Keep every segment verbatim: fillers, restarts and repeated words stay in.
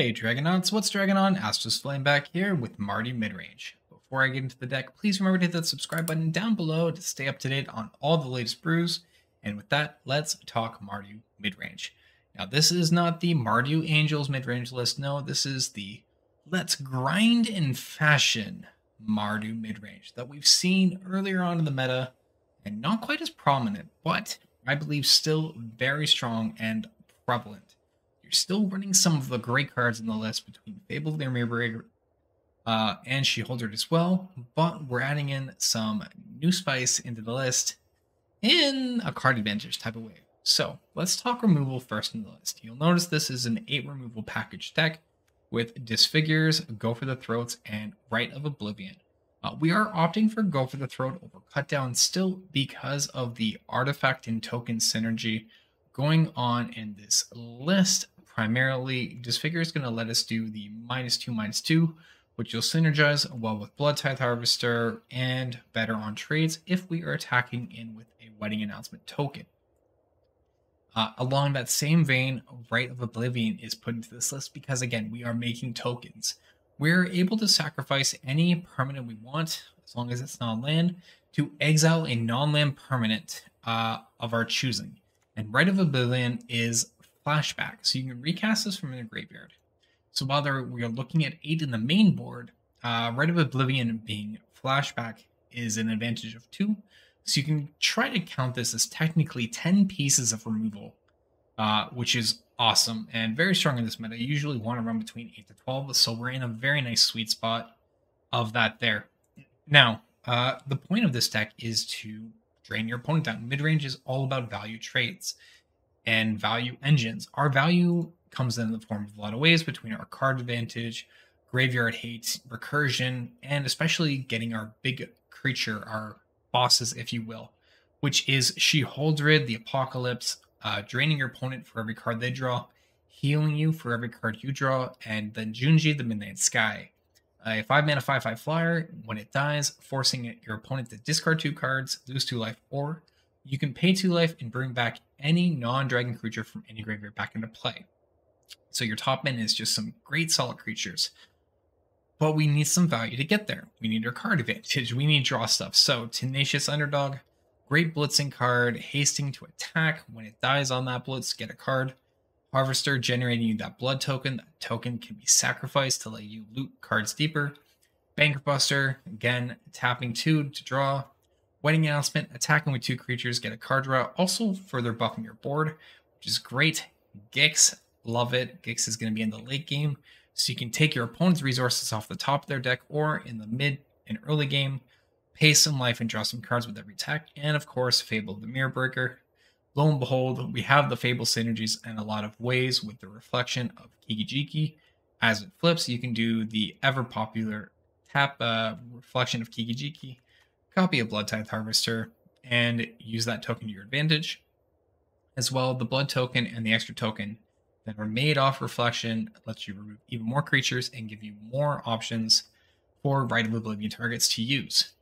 Hey Dragonauts, what's Dragon on? Astralsflame back here with Mardu Midrange. Before I get into the deck, please remember to hit that subscribe button down below to stay up to date on all the latest brews. And with that, let's talk Mardu Midrange. Now this is not the Mardu Angels Midrange list, no, this is the Let's Grind and Fashion Mardu Midrange that we've seen earlier on in the meta, and not quite as prominent, but I believe still very strong and prevalent. You're still running some of the great cards in the list between Fable of the Mirror Breaker Uh, and She Holder as well, but we're adding in some new spice into the list in a card advantage type of way. So let's talk removal first in the list. You'll notice this is an eight removal package deck with Disfigures, Go for the Throats, and Rite of Oblivion. Uh, we are opting for Go for the Throat over Cut Down still because of the artifact and token synergy going on in this list. Primarily, Disfigure is going to let us do the minus two, minus two, which you'll synergize well with Blood Tithe Harvester and better on trades if we are attacking in with a Wedding Announcement token. Uh, along that same vein, Rite of Oblivion is put into this list because, again, we are making tokens. We're able to sacrifice any permanent we want, as long as it's non-land, to exile a non-land permanent uh, of our choosing. And Rite of Oblivion is flashback, so you can recast this from the graveyard. So while there, we are looking at eight in the main board, uh, Rite of Oblivion being flashback is an advantage of two. So you can try to count this as technically ten pieces of removal, uh, which is awesome and very strong in this meta. You usually want to run between eight to twelve, so we're in a very nice sweet spot of that there. Now, uh, the point of this deck is to drain your opponent down. Midrange is all about value trades and value engines. Our value comes in the form of a lot of ways between our card advantage, graveyard hate, recursion, and especially getting our big creature, our bosses, if you will, which is She Holdred, the Apocalypse, uh, draining your opponent for every card they draw, healing you for every card you draw, and then Junji, the Midnight Sky. Uh, a five mana five five flyer, when it dies, forcing it, your opponent to discard two cards, lose two life, or you can pay two life and bring back any non-dragon creature from any graveyard back into play. So your top end is just some great solid creatures, but we need some value to get there. We need our card advantage. We need draw stuff. So Tenacious Underdog, great blitzing card, hasting to attack. When it dies on that blitz, get a card. Harvester, generating you that blood token. That token can be sacrificed to let you loot cards deeper. Bankbuster, again, tapping two to draw. Wedding Announcement, attacking with two creatures, get a card draw. Also further buffing your board, which is great. Gix, love it. Gix is going to be in the late game, so you can take your opponent's resources off the top of their deck or in the mid and early game, pay some life and draw some cards with every attack, and of course, Fable of the Mirror Breaker. Lo and behold, we have the Fable synergies in a lot of ways with the Reflection of Kiki-Jiki. As it flips, you can do the ever-popular tap uh, Reflection of Kiki-Jiki, copy a Blood Tithe Harvester, and use that token to your advantage. As well, the Blood token and the extra token that are made off Reflection lets you remove even more creatures and give you more options for Rite of Oblivion targets to use.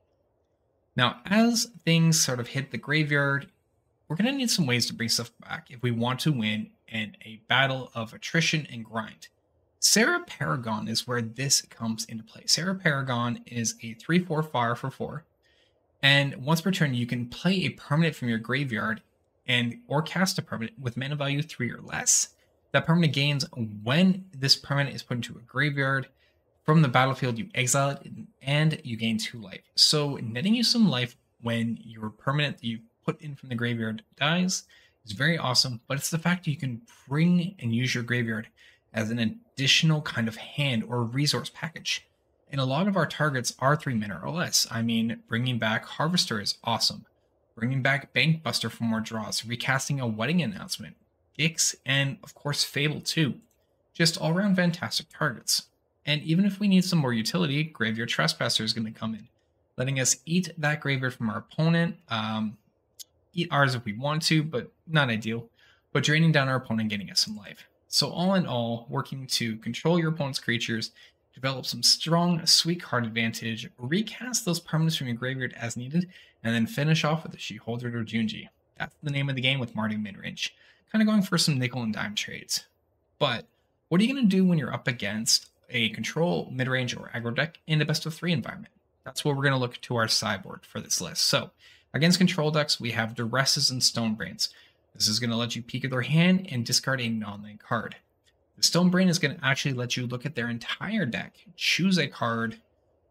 Now, as things sort of hit the graveyard, we're going to need some ways to bring stuff back if we want to win in a battle of attrition and grind. Sarah Paragon is where this comes into play. Sarah Paragon is a three four fire for four, and once per turn, you can play a permanent from your graveyard and or cast a permanent with mana value three or less. That permanent gains when this permanent is put into a graveyard. From the battlefield, you exile it and you gain two life. So netting you some life when your permanent that you put in from the graveyard dies is very awesome, but it's the fact that you can bring and use your graveyard as an additional kind of hand or resource package. And a lot of our targets are three mana or less. I mean, bringing back Harvester is awesome. Bringing back Bankbuster for more draws, recasting a Wedding Announcement, Gix, and of course Fable too. Just all around fantastic targets. And even if we need some more utility, Graveyard Trespasser is going to come in, letting us eat that graveyard from our opponent, um, eat ours if we want to, but not ideal, but draining down our opponent and getting us some life. So all in all, working to control your opponent's creatures, develop some strong, sweet card advantage, recast those permanents from your graveyard as needed, and then finish off with a Sheoldred or Junji. That's the name of the game with Mardu Midrange. Kind of going for some nickel and dime trades. But What are you going to do when you're up against a control, mid-range, or aggro deck in the best of three environment? That's what we're going to look to our sideboard for this list. So against control decks, we have Duresses and Stonebrains. This is going to let you peek at their hand and discard a non-land card. The Stonebrain is going to actually let you look at their entire deck, choose a card,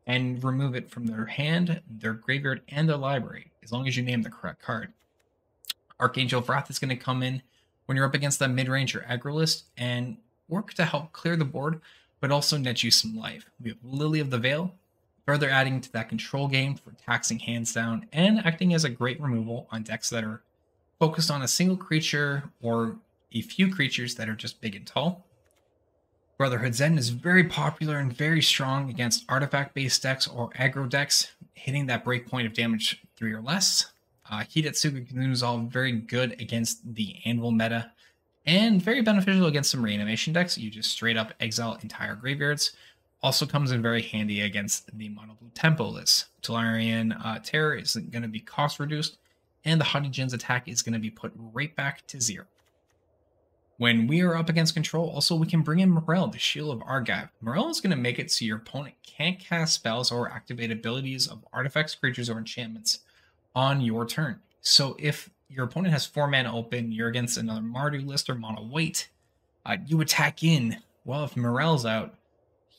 and remove it from their hand, their graveyard, and their library, as long as you name the correct card. Archangel of Wrath is going to come in when you're up against that mid-range or aggro list and work to help clear the board, but also net you some life. We have Lily of the Veil, further adding to that control game for taxing hands down and acting as a great removal on decks that are focused on a single creature or a few creatures that are just big and tall. Brotherhood's End is very popular and very strong against artifact-based decks or aggro decks, hitting that breakpoint of damage three or less. Uh, Hidetsugu's is all very good against the Anvil meta, and very beneficial against some reanimation decks. You just straight up exile entire graveyards. Also comes in very handy against the mono blue tempo list. Tolarian uh, Terror is going to be cost reduced, and the Hodigen's attack is going to be put right back to zero. When we are up against control, also we can bring in Morel, the Shield of Argive. Morel is going to make it so your opponent can't cast spells or activate abilities of artifacts, creatures, or enchantments on your turn. So if your opponent has four mana open, you're against another Mardu list or mono white, uh, you attack in. Well, if Morel's out,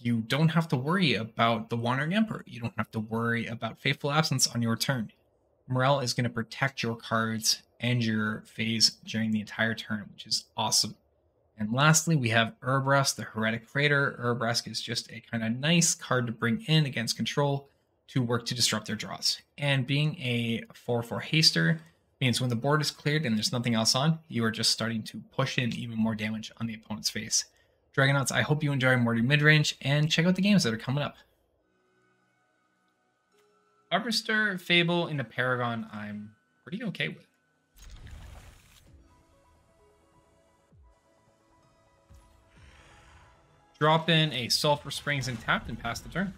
you don't have to worry about the Wandering Emperor. You don't have to worry about Fateful Absence on your turn. Morel is going to protect your cards and your phase during the entire turn, which is awesome. And lastly, we have Urbrask, the Heretic Freighter. Urbrask is just a kind of nice card to bring in against control to work to disrupt their draws. And being a four four haster means when the board is cleared and there's nothing else on, you are just starting to push in even more damage on the opponent's face. Dragonauts, I hope you enjoy Mordu midrange, and check out the games that are coming up. Harvester, Fable, and the Paragon I'm pretty okay with. Drop in a Sulphur Springs and Tapped and pass the turn.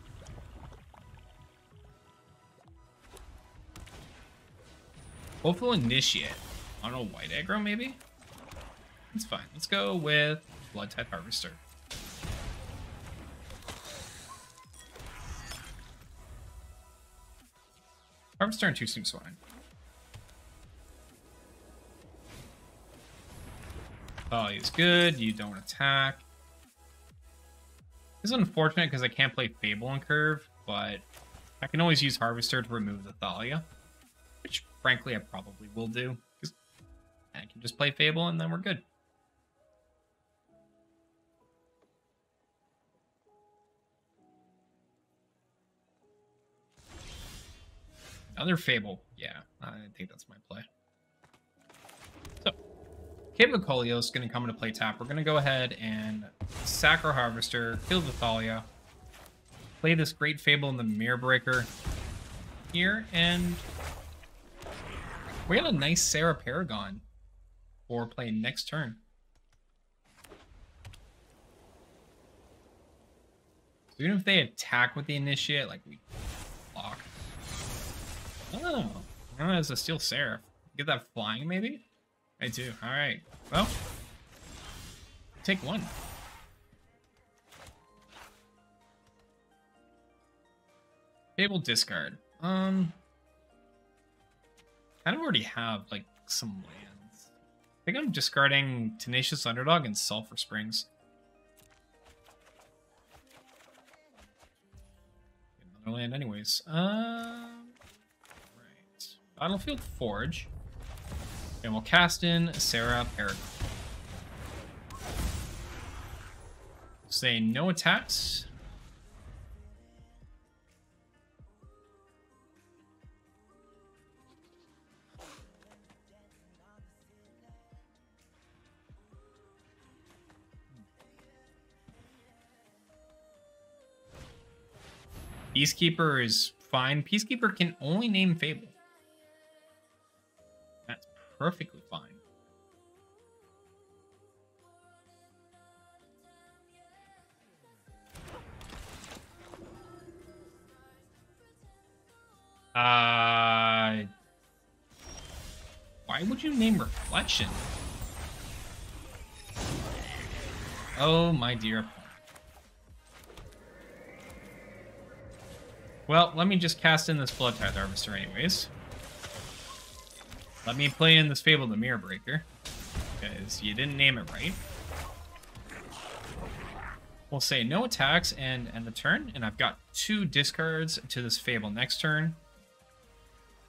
Hopeful Initiate. On a white aggro, maybe? That's fine. Let's go with Blood Tithe Harvester. Harvester and two seems fine. Volley is good. You don't attack. This is unfortunate because I can't play Fable on curve, but I can always use Harvester to remove the Thalia, which frankly I probably will do. I can just play Fable and then we're good. Another Fable. Yeah, I think that's my play. So, Cave of Kolio is going to come into play tap. We're going to go ahead and sack our Harvester, kill the Thalia, play this great Fable in the Mirror Breaker here, and we got a nice Sarah Paragon for play next turn. So even if they attack with the Initiate, like we block. Oh, now that was a Steel Seraph. Get that flying, maybe? I do. All right. Well, take one. Fable discard. Um, I don't already have like some lands. I think I'm discarding Tenacious Underdog and Sulphur Springs. Another land, anyways. Um. Battlefield Forge, and we'll cast in Sarah Paragon. Say no attacks. Peacekeeper is fine. Peacekeeper can only name Fable. Perfectly fine. Uh, why would you name Reflection? Oh, my dear. Well, let me just cast in this Blood Tithe Harvester anyways. Let me play in this Fable of the Mirror Breaker, because you didn't name it right. We'll say no attacks and end the turn, and I've got two discards to this Fable next turn.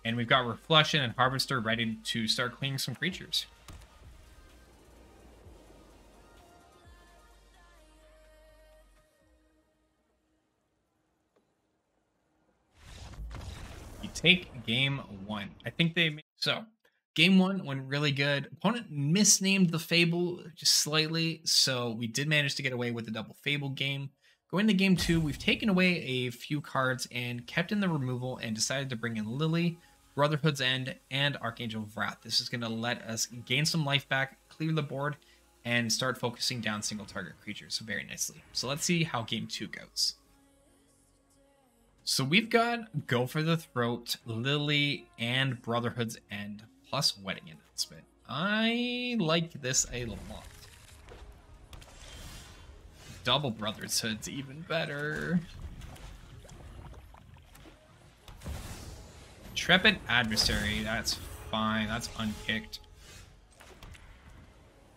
And we've got Reflection and Harvester ready to start cleaning some creatures. You take game one. I think they made so. Game one went really good. Opponent misnamed the Fable just slightly, so we did manage to get away with the double Fable game. Going into game two, we've taken away a few cards and kept in the removal and decided to bring in Lily, Brotherhood's End, and Archangel of Wrath. This is going to let us gain some life back, clear the board, and start focusing down single target creatures very nicely. So let's see how game two goes. So we've got Go for the Throat, Lily, and Brotherhood's End, plus Wedding Announcement. I like this a lot. Double Brotherhood's even better. Intrepid Adversary, that's fine, that's unkicked.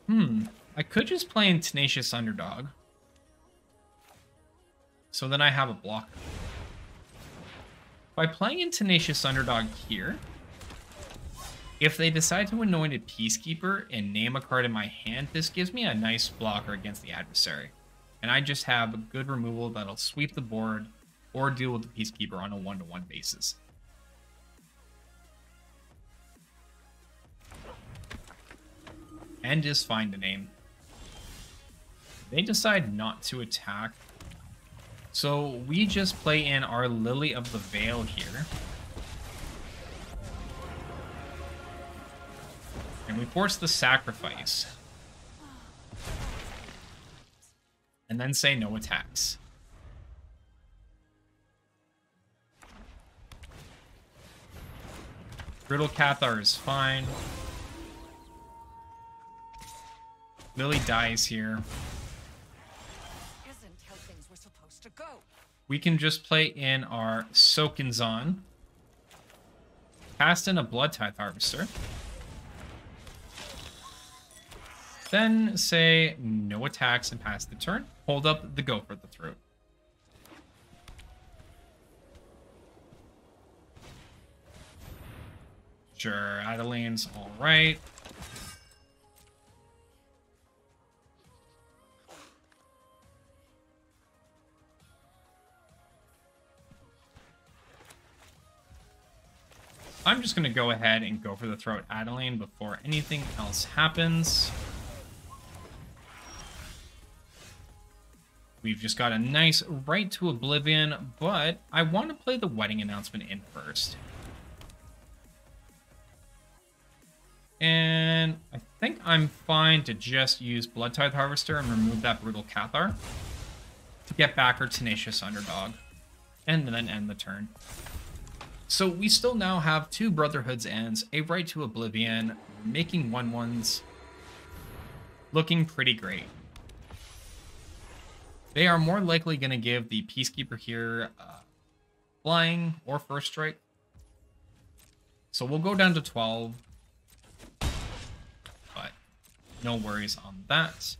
Hmm, I could just play in Tenacious Underdog. So then I have a blocker. By playing in Tenacious Underdog here, if they decide to anoint a Peacekeeper and name a card in my hand, this gives me a nice blocker against the adversary. And I just have a good removal that'll sweep the board or deal with the Peacekeeper on a one-to-one basis. And just find a name. They decide not to attack. So we just play in our Lily of the Veil here. And we force the sacrifice. And then say no attacks. Brittle Cathar is fine. Lily dies here. Isn't how things were supposed to go. We can just play in our Sokenzan. Cast in a Blood Tithe Harvester. Then say no attacks and pass the turn. Hold up the Go for the Throat. Sure, Adeline's all right. I'm just gonna go ahead and Go for the Throat Adeline before anything else happens. We've just got a nice Rite to Oblivion, but I want to play the Wedding Announcement in first. And I think I'm fine to just use Blood Tithe Harvester and remove that Brutal Cathar to get back our Tenacious Underdog and then end the turn. So we still now have two Brotherhood's Ends, a Rite to Oblivion, making one ones, looking pretty great. They are more likely going to give the Peacekeeper here uh, flying or first strike. So we'll go down to twelve. But no worries on that.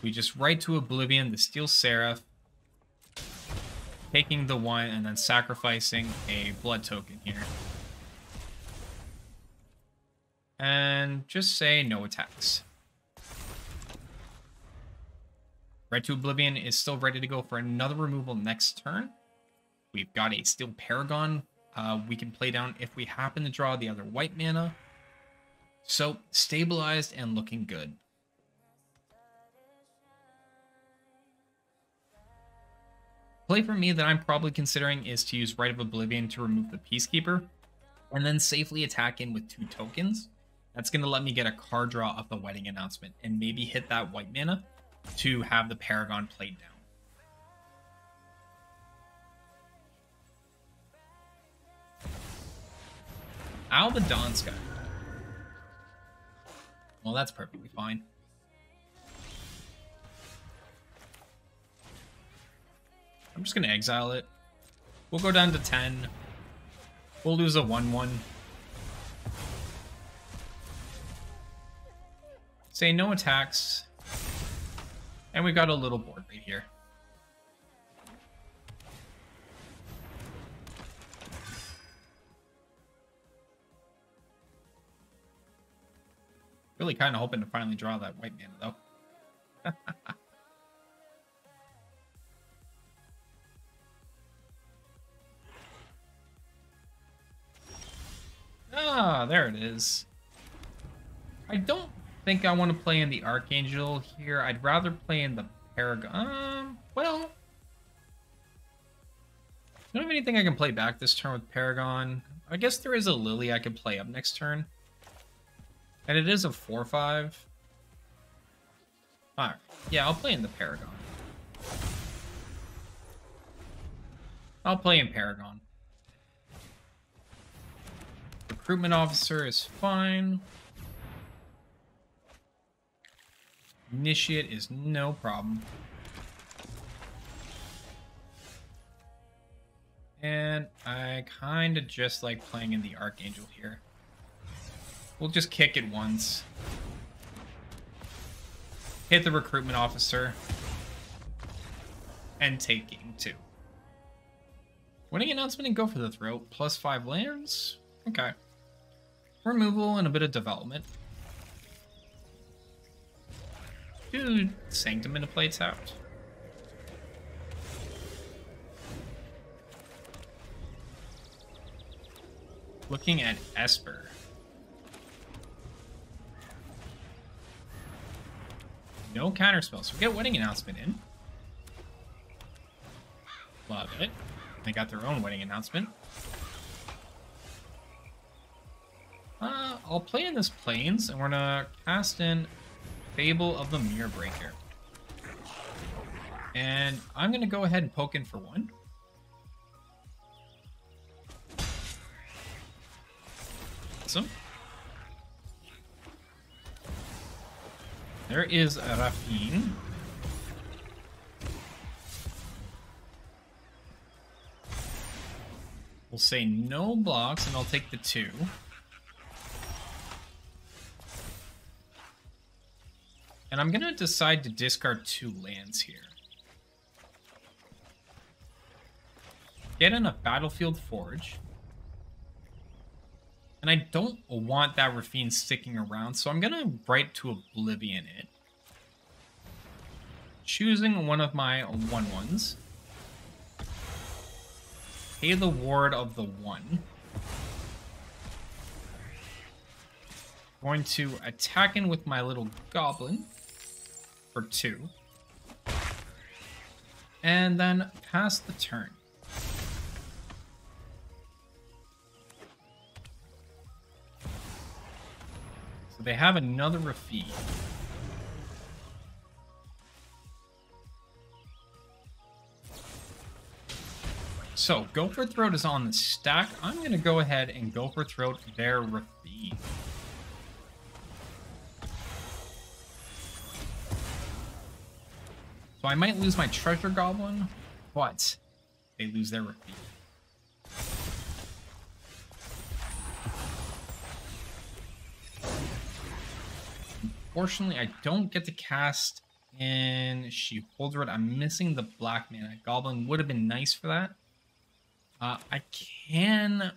We just Rite to Oblivion the Steel Seraph. Taking the one and then sacrificing a blood token here. And just say no attacks. Rite to Oblivion is still ready to go for another removal next turn. We've got a Steel Paragon uh, we can play down if we happen to draw the other white mana. So, stabilized and looking good. Play for me that I'm probably considering is to use Rite of Oblivion to remove the Peacekeeper, and then safely attack in with two tokens. That's going to let me get a card draw off the Wedding Announcement, and maybe hit that white mana to have the Paragon played down. Ow, the Dawn Sky. Well, that's perfectly fine. I'm just going to exile it. We'll go down to ten. We'll lose a one one. Say no attacks. And we got a little board right here. Really kind of hoping to finally draw that white mana though. Ah, there it is. I don't think I want to play in the Archangel here. I'd rather play in the Paragon. Um, well, I don't have anything I can play back this turn with Paragon. I guess there is a Lily I could play up next turn. And it is a four five. Alright. Yeah, I'll play in the Paragon. I'll play in Paragon. Recruitment Officer is fine. Initiate is no problem. And I kind of just like playing in the Archangel here. We'll just kick it once. Hit the Recruitment Officer. And take game two. Wedding Announcement and Go for the Throat. Plus five lands. Okay. Removal and a bit of development. Dude, Sanctum into play tapped. Looking at Esper. No counterspells. So we get Wedding Announcement in. Love it. They got their own Wedding Announcement. Uh, I'll play in this Plains, and we're gonna cast in Fable of the Mirror Breaker. And I'm gonna go ahead and poke in for one. Awesome. There is Raffine. We'll say no blocks, and I'll take the two. And I'm gonna decide to discard two lands here. Get in a Battlefield Forge. And I don't want that Raffine sticking around, so I'm gonna Rite to Oblivion it. Choosing one of my one ones. Pay the ward of the one. Going to attack in with my little goblin. For two. And then pass the turn. So they have another Raffine. So Go for Throat is on the stack. I'm going to go ahead and Go for Throat their Raffine. So I might lose my Treasure Goblin, but they lose their Raffine. Unfortunately, I don't get to cast in She Holder. I'm missing the black mana. Goblin would have been nice for that. Uh, I can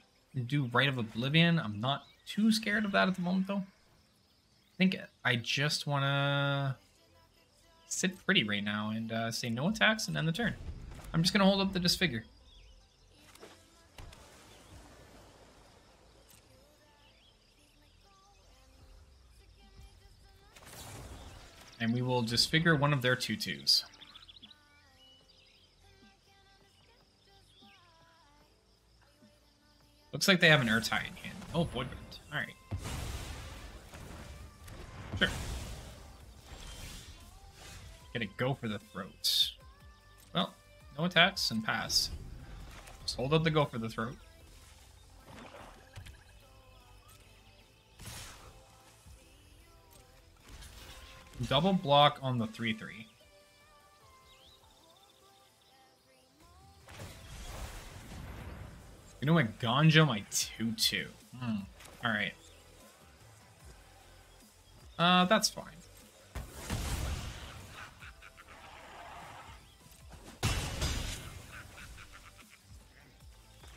do Rite of Oblivion. I'm not too scared of that at the moment, though. I think I just want to sit pretty right now and uh, say no attacks and end the turn. I'm just going to hold up the Disfigure. And we will Disfigure one of their two twos. Looks like they have an Ertai in hand. Oh, Voidbend. Alright. Sure. Get a Go for the Throat. Well, no attacks and pass. Just hold up the Go for the Throat. Double block on the three three. You know what? Gonjo my two two. Hmm. Alright. Uh, that's fine.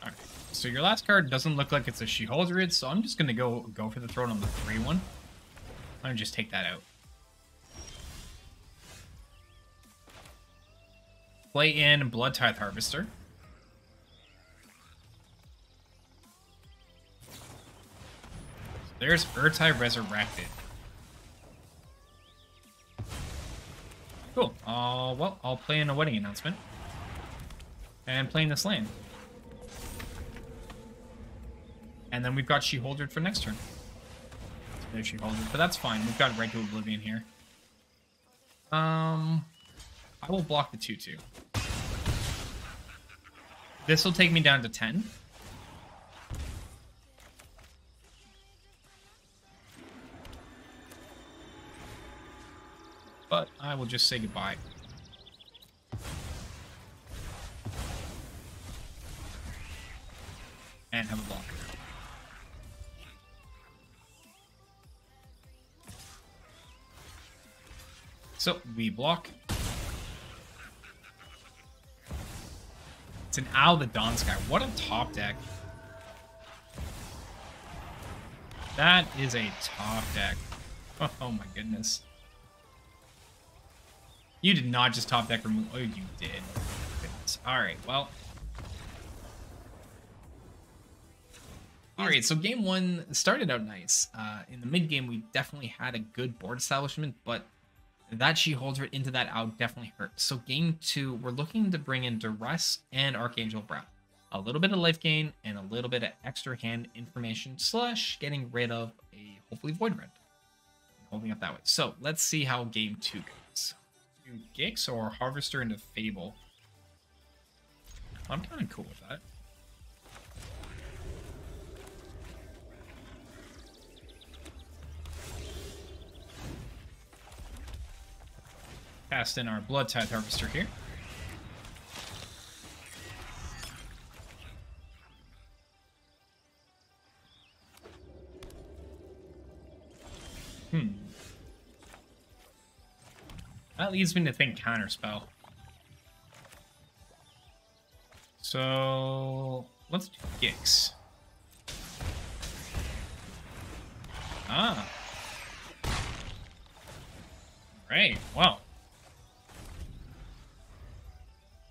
Alright. So your last card doesn't look like it's a She Holder, so I'm just gonna go go for the throat on the three one. I'm gonna just take that out. Play in Blood Tithe Harvester. There's Ertai Resurrected. Cool. Uh, well, I'll play in a Wedding Announcement. And play in this lane. And then we've got She Holdered for next turn. There's She Holdered, but that's fine. We've got Rite of Oblivion here. Um... I will block the two two. This will take me down to ten. But I will just say goodbye. And have a blocker. So we block. It's an Owl the Dawn Sky. What a top deck. That is a top deck. Oh, oh my goodness. You did not just top deck remove. Oh, you did. Goodness. All right, well. All right, so game one started out nice. Uh, in the mid game, we definitely had a good board establishment, but that She Holds it into that out definitely hurts. So game two, we're looking to bring in Duress and Archangel of Wrath. A little bit of life gain and a little bit of extra hand information slash getting rid of a hopefully Void Rend. Holding up that way. So let's see how game two goes. Do Gix or Harvester into Fable? I'm kind of cool with that. Cast in our Blood Tithe Harvester here. Hmm. That leads me to think Counterspell. So let's do Gix. Ah. Great. Wow.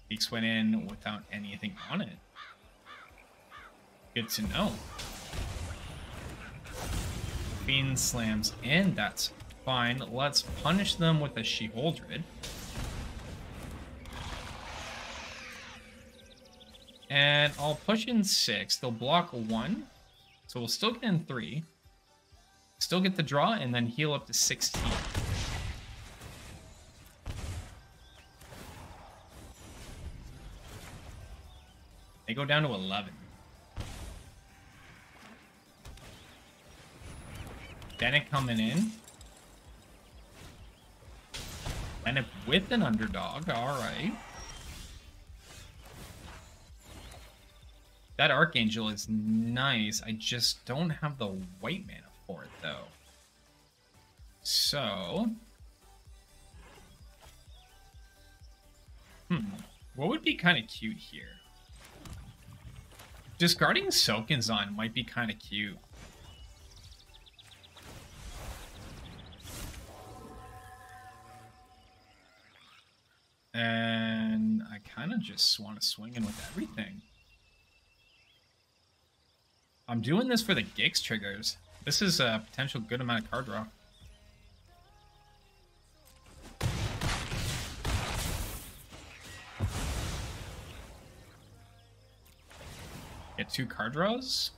Gix went in without anything on it. Good to know. Fiend slams in, that's fine. Let's punish them with a Sheoldred. And I'll push in six. They'll block one. So we'll still get in three. Still get the draw and then heal up to sixteen. They go down to eleven. Bennett coming in. Bennett with an underdog. Alright. That Archangel is nice. I just don't have the white mana for it, though. So. Hmm. What would be kind of cute here? Discarding Sokenzan might be kind of cute. And I kind of just want to swing in with everything. I'm doing this for the Gix triggers. This is a potential good amount of card draw. Get two card draws.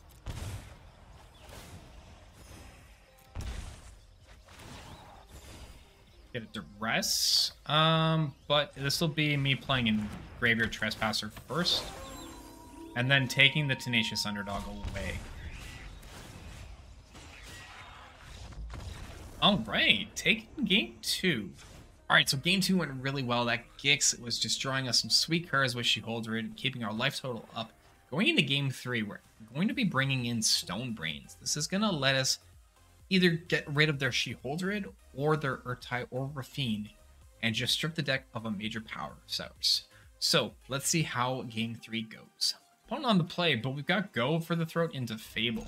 Get a Duress. Um, but this will be me playing in Graveyard Trespasser first. And then taking the Tenacious Underdog away. Alright, taking game two. Alright, so game two went really well. That Gix was just drawing us some sweet cards with Sheoldred, keeping our life total up. Going into game three, we're going to be bringing in Stonebrains. This is going to let us either get rid of their She Holder or their Ertai or Raffine and just strip the deck of a major power source. So let's see how game three goes. Opponent on the play, but we've got Go for the Throat into Fable.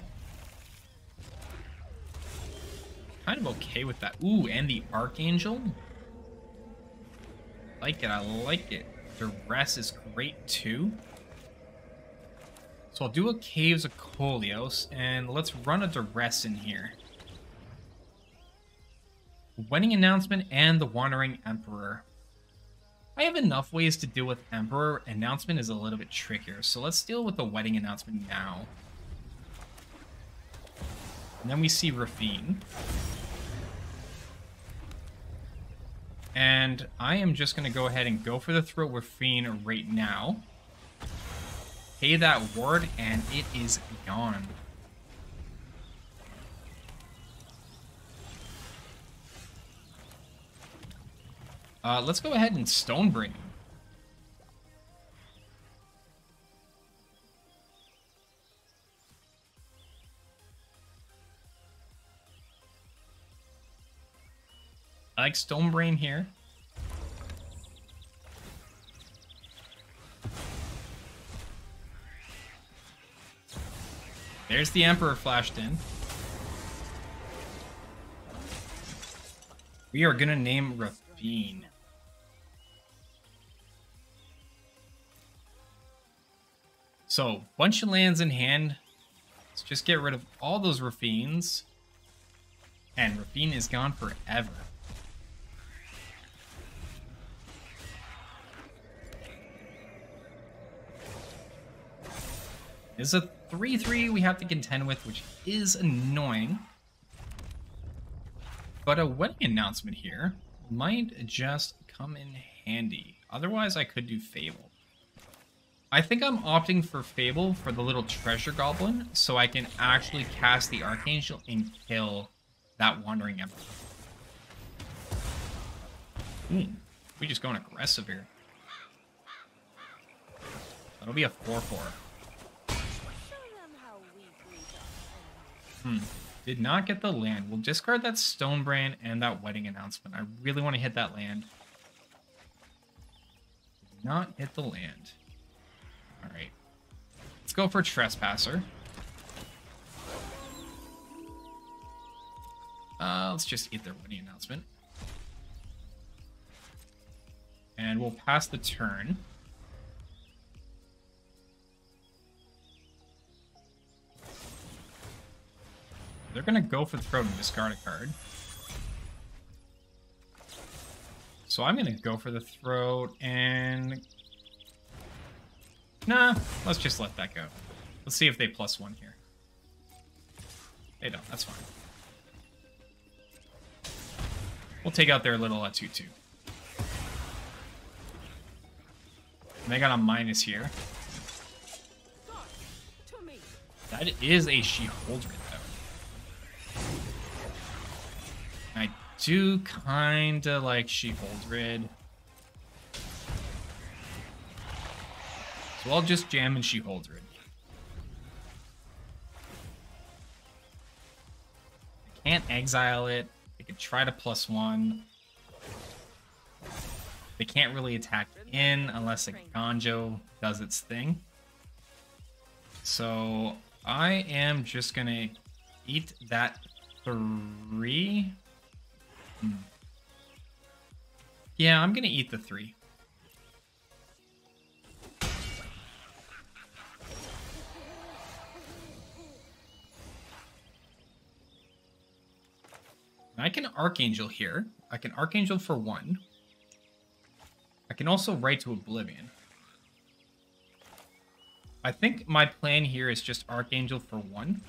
Kind of okay with that. Ooh, and the Archangel. Like it, I like it. Duress is great too. So I'll do a Caves of Kolios, and let's run a Duress in here. Wedding Announcement and the Wandering Emperor. I have enough ways to deal with Emperor. Announcement is a little bit trickier, so let's deal with the Wedding Announcement now. And then we see Raffine. And I am just going to go ahead and go for the Throat Raffine right now. Pay that ward, and it is gone. Uh, let's go ahead and Stonebrain. I like Stonebrain here. There's the Emperor flashed in. We are gonna name Raffine. So, bunch of lands in hand. Let's just get rid of all those Raffines. And Raffine is gone forever. There's a three three we have to contend with, which is annoying. But a Wedding Announcement here might just come in handy. Otherwise, I could do Fable. I think I'm opting for Fable for the little treasure goblin so I can actually cast the Archangel and kill that Wandering Emperor. Ooh, we're just going aggressive here. That'll be a four four. Hmm, did not get the land. We'll discard that Stonebrain and that Wedding Announcement. I really want to hit that land. Did not hit the land. Alright, let's go for Trespasser. Uh, let's just eat their Wedding Announcement. And we'll pass the turn. They're going to go for the Throat and discard a card. So I'm going to go for the Throat and... Nah, let's just let that go. Let's see if they plus one here. They don't, that's fine. We'll take out their little two two. And they got a minus here. That is a Sheoldred, though. I do kind of like Sheoldred. So I'll just jam and She Holder it. I can't exile it. They could try to plus one. They can't really attack in unless a Ganjo does its thing. So I am just gonna eat that three. Hmm. Yeah, I'm gonna eat the three. I can Archangel here. I can Archangel for one. I can also Rite to Oblivion. I think my plan here is just Archangel for one.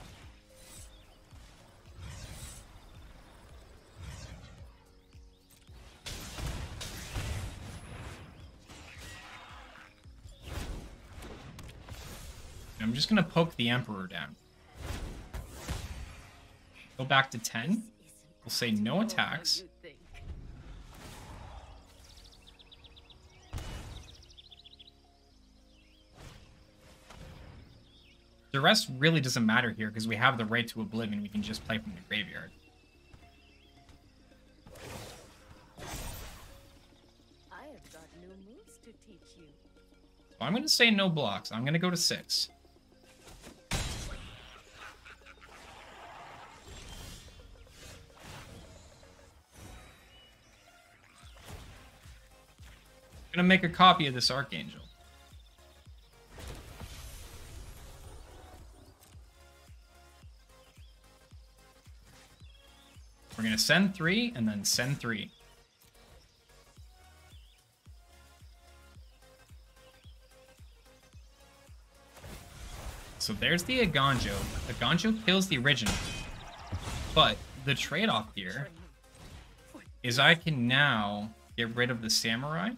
I'm just going to poke the Emperor down. Go back to ten. We'll say no attacks. The rest really doesn't matter here because we have the Rite to Oblivion. We can just play from the graveyard. I have got new moves to teach you. So I'm going to say no blocks. I'm going to go to six. I'm gonna make a copy of this Archangel. We're gonna send three and then send three. So there's the Aganjo. Aganjo kills the original. But the trade-off here is I can now get rid of the Samurai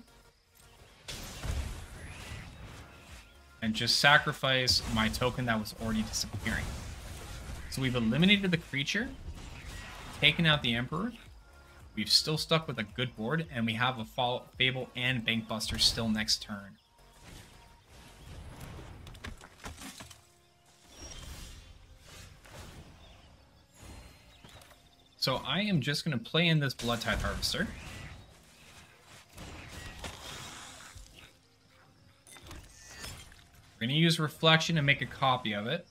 and just sacrifice my token that was already disappearing. So we've eliminated the creature, taken out the Emperor, we've still stuck with a good board, and we have a Fable and Bankbuster still next turn. So I am just going to play in this Blood Tithe Harvester. We're going to use Reflection and make a copy of it.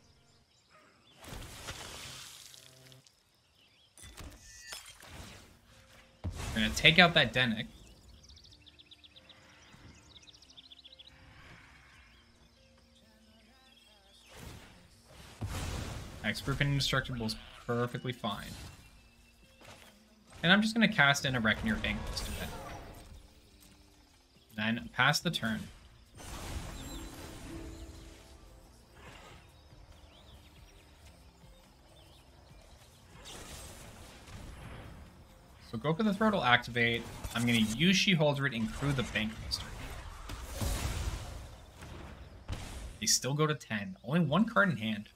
We're going to take out that Denik. Expert and Indestructible is perfectly fine. And I'm just going to cast in a Reckoner Bankbuster. Then pass the turn. So Go for the Throat will activate. I'm going to use She Holder and crew the Bankbuster. They still go to ten. Only one card in hand.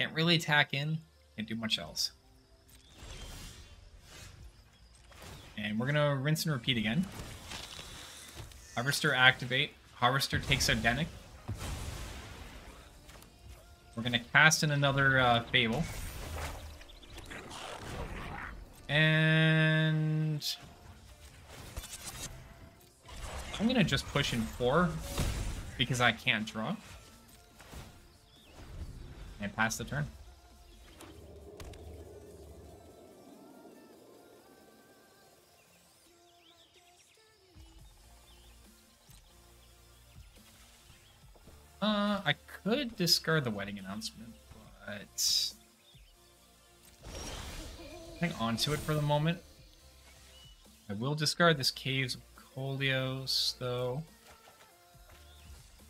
Can't really attack in. Can't do much else. And we're going to rinse and repeat again. Harvester activate. Harvester takes out Denik. We're going to cast in another uh, Fable. And I'm going to just push in four because I can't draw. And pass the turn. Uh, I could discard the Wedding Announcement, but onto it for the moment. I will discard this Caves of Kolios, though.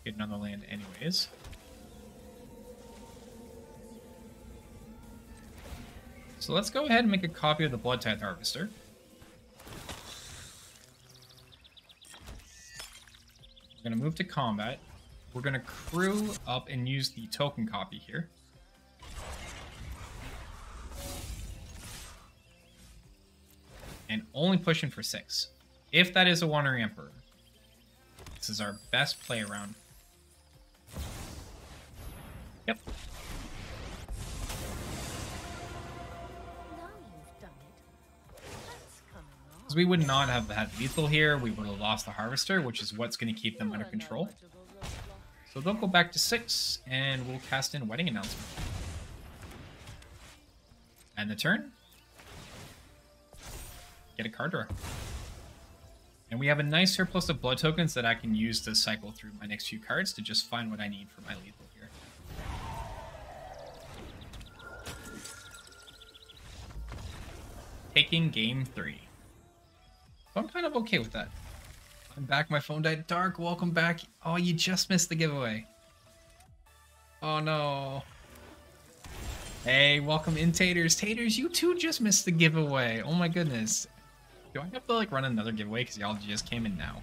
Get another land anyways. So let's go ahead and make a copy of the Blood Tithe Harvester. We're going to move to combat. We're going to crew up and use the token copy here. And only pushing for six. If that is a Wandering Emperor, this is our best play around. Yep. Now you've done it. That's coming on. Because we would not have had lethal here. We would have lost the Harvester, which is what's going to keep them under control. So they'll go back to six, and we'll cast in Wedding Announcement. And the turn. Get a card draw. And we have a nice surplus of blood tokens that I can use to cycle through my next few cards to just find what I need for my lethal here. Taking game three. So I'm kind of okay with that. I'm back. My phone died. Dark, welcome back. Oh, you just missed the giveaway. Oh, no. Hey, welcome in, Taters. Taters, you two just missed the giveaway. Oh, my goodness. Do I have to, like, run another giveaway? Because y'all just came in now.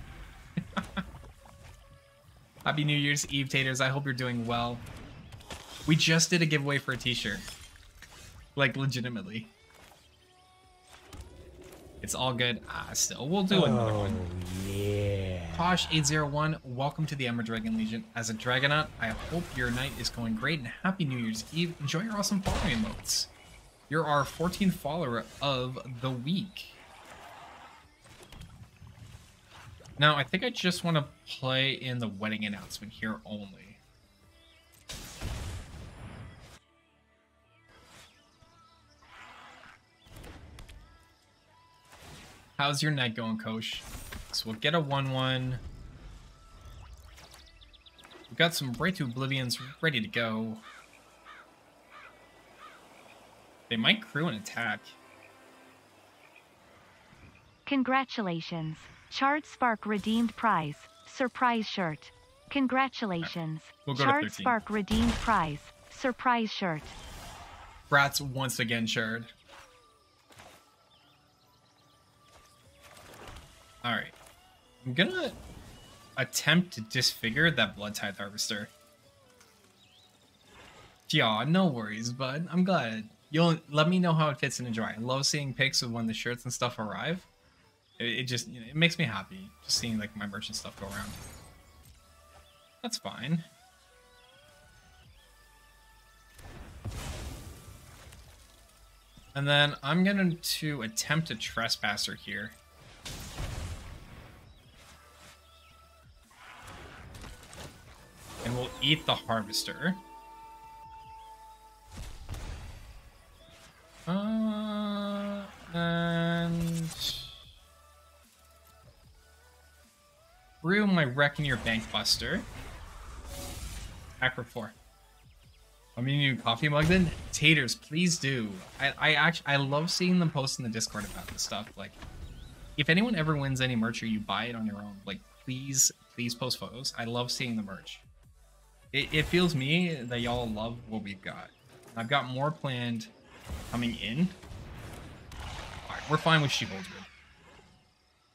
Happy New Year's Eve, Taters. I hope you're doing well. We just did a giveaway for a t-shirt. Like, legitimately. It's all good. Ah, still, we'll do oh, another one. yeah. Posh eight zero one, welcome to the Ember Dragon Legion. As a Dragonaut, I hope your night is going great and happy New Year's Eve. Enjoy your awesome following emotes. You're our fourteenth follower of the week. Now, I think I just want to play in the Wedding Announcement here only. How's your night going, Kosh? So we'll get a one one. We've got some Rite to Oblivions ready to go. They might crew an attack. Congratulations. Charred Spark redeemed prize. Surprise shirt. Congratulations. Right. We'll go Charred Spark redeemed prize. Surprise shirt. Brats once again, Shard. Alright. I'm gonna attempt to disfigure that Blood Tithe Harvester. Yeah, no worries, bud. I'm glad. You'll let me know how it fits in a dry. I love seeing pics of when the shirts and stuff arrive. It, it just you know, it makes me happy just seeing like my merchant stuff go around. That's fine. And then I'm gonna to attempt a Trespasser here. And we'll eat the Harvester. Uh, and... brew my Wrecking Your Bankbuster. Pack for four. I mean, you coffee mug then? Taters, please do. I, I actually, I love seeing them post in the Discord about this stuff. Like, if anyone ever wins any merch or you buy it on your own, like, please, please post photos. I love seeing the merch. It, it feels me that y'all love what we've got. I've got more planned coming in. All right, we're fine with She Holder.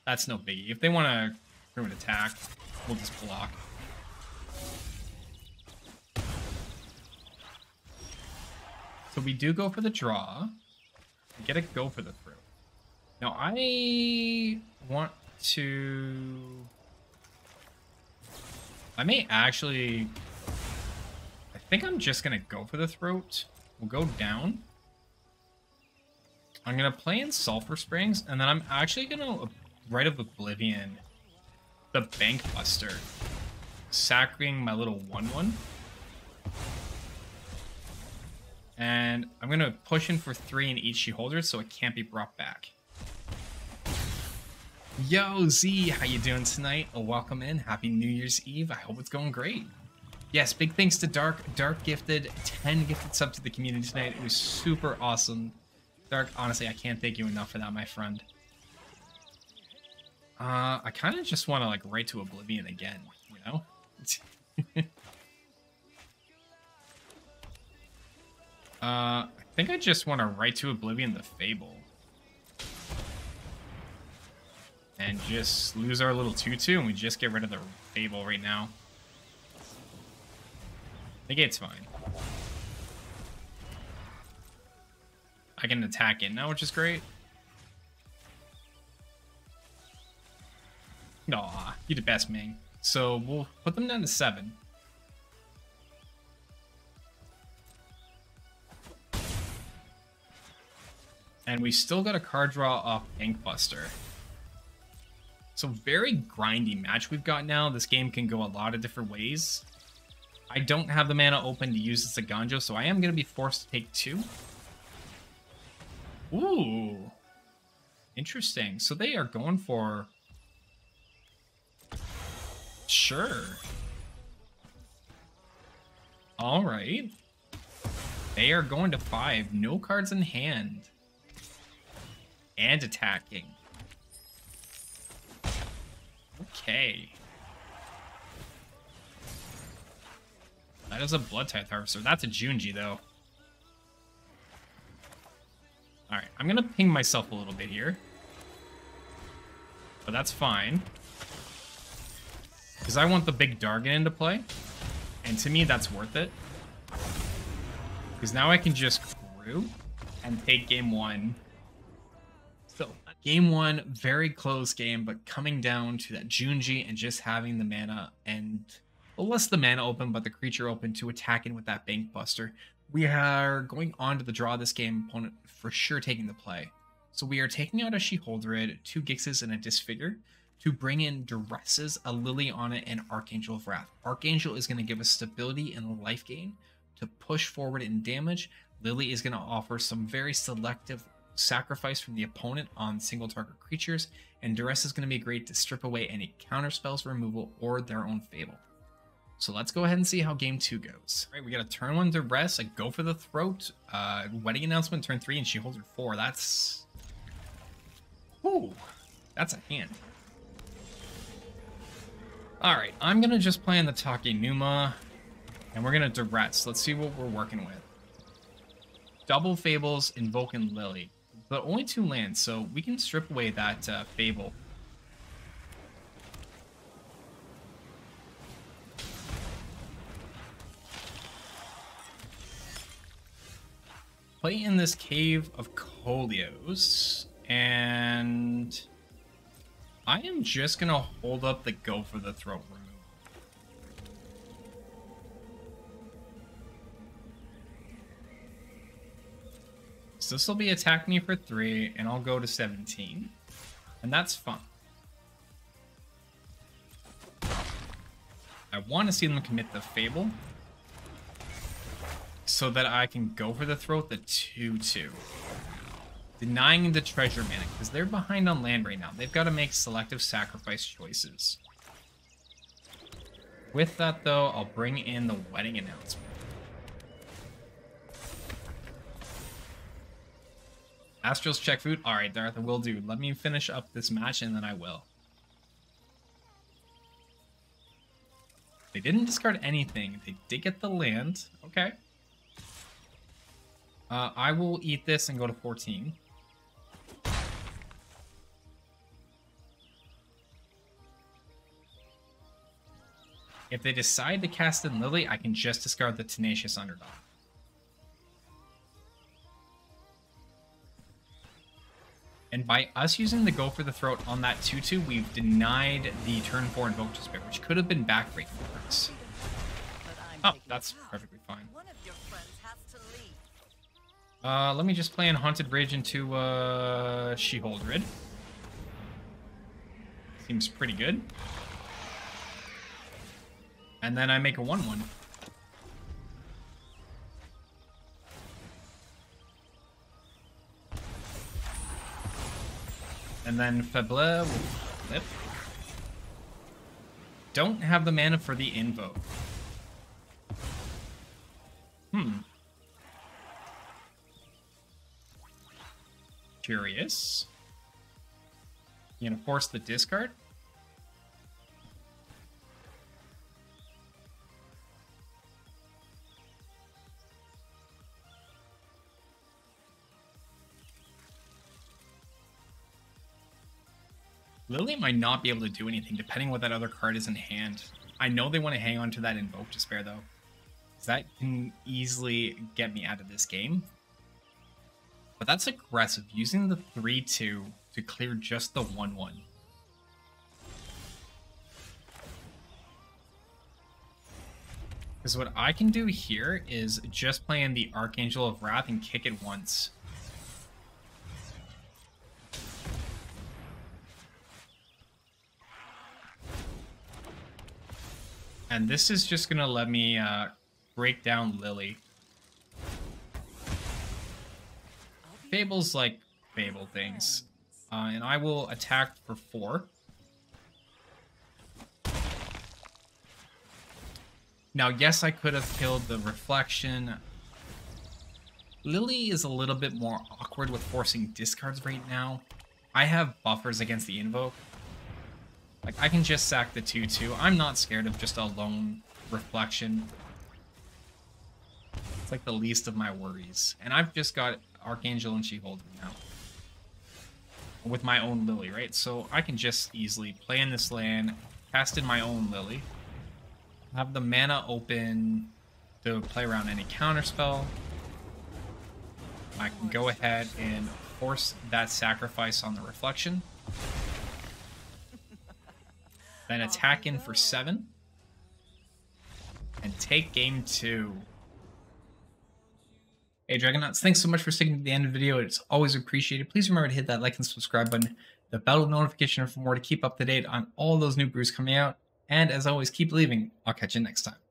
That's no biggie. If they want to throw an attack, we'll just block. So we do go for the draw. We get a Go for the Throat. Now I want to... I may actually... I think I'm just going to Go for the Throat. We'll go down. I'm going to play in Sulphur Springs, and then I'm actually going to Rite of Oblivion the Bankbuster, sacking my little one one. And I'm going to push in for three and eat She Holder so it can't be brought back. Yo, Z, how you doing tonight? Oh, welcome in. Happy New Year's Eve. I hope it's going great. Yes, big thanks to Dark. Dark gifted ten gifted subs to the community tonight. It was super awesome. Dark, honestly, I can't thank you enough for that, my friend. Uh, I kind of just want to, like, Rite to Oblivion again, you know? uh, I think I just want to Rite to Oblivion the Fable. And just lose our little two two, and we just get rid of the Fable right now. The gate's fine. I can attack it now, which is great. Aw, you're the best, Ming. So we'll put them down to seven. And we still got a card draw off Bankbuster. So very grindy match we've got now. This game can go a lot of different ways. I don't have the mana open to use this Ganjo, so I am going to be forced to take two. Ooh. Interesting. So they are going for... Sure. Alright. They are going to five. No cards in hand. And attacking. Okay. That is a Blood Tithe Harvester. That's a Junji, though. Alright, I'm going to ping myself a little bit here. But that's fine. Because I want the big Dargon into play. And to me, that's worth it. Because now I can just crew and take game one. So Game one, very close game, but coming down to that Junji and just having the mana and, well, less the mana open, but the creature open to attack in with that Bankbuster. We are going on to the draw this game, opponent for sure taking the play. So we are taking out a She Holder, two Gixes, and a Disfigure to bring in Duresses, a Lily on it, and Archangel of Wrath. Archangel is going to give us stability and life gain to push forward in damage. Lily is going to offer some very selective sacrifice from the opponent on single target creatures, and Duress is going to be great to strip away any counter spells, removal, or their own fable. So let's go ahead and see how game two goes. All right, we got a turn one Duress, a Go for the Throat, uh, Wedding Announcement turn three, and She Holder four. That's, ooh, that's a hand. All right, I'm gonna just play in the Takenuma, and we're gonna Duress. Let's see what we're working with. Double Fables, Invoke, and Lily. But only two lands, so we can strip away that uh, Fable. Play in this Cave of Kolios, and I am just going to hold up the Go for the Throat room. So this will be attack me for three, and I'll go to seventeen. And that's fun. I want to see them commit the Fable so that I can Go for the Throat the two two. Denying the treasure mana, because they're behind on land right now. They've got to make selective sacrifice choices. With that, though, I'll bring in the Wedding Announcement. Astrals check food. All right, Darth, will do. Let me finish up this match, and then I will. They didn't discard anything. They did get the land. Okay. Uh, I will eat this and go to fourteen. If they decide to cast in Lily, I can just discard the Tenacious Underdog. And by us using the Go for the Throat on that two two, we've denied the turn four Invoke to Spare, which could have been backbreaking for us. Oh, that's perfectly fine. Uh, let me just play in Haunted Rage into uh, She Holder. Seems pretty good. And then I make a one one. And then Fable will flip. Don't have the mana for the invoke. Hmm. Curious. You gonna force the discard? Lily might not be able to do anything depending what that other card is in hand. I know they want to hang on to that Invoke to Spare though, because that can easily get me out of this game. But that's aggressive, using the three two to clear just the one one. Because what I can do here is just play in the Archangel of Wrath and kick it once. And this is just going to let me uh, break down Lily. Fables like Fable things. Uh, and I will attack for four. Now, yes, I could have killed the Reflection. Lily is a little bit more awkward with forcing discards right now. I have buffers against the Invoke. Like, I can just sack the two two. I'm not scared of just a lone Reflection. It's like the least of my worries. And I've just got Archangel and She Holder now. With my own Lily, right? So I can just easily play in this land, cast in my own Lily. Have the mana open to play around any counterspell. I can go ahead and force that sacrifice on the reflection. Then attack in for seven. And take game two. Hey, Dragonauts, thanks so much for sticking to the end of the video. It's always appreciated. Please remember to hit that like and subscribe button, the bell notification for more, to keep up to date on all those new brews coming out. And as always, keep leaving. I'll catch you next time.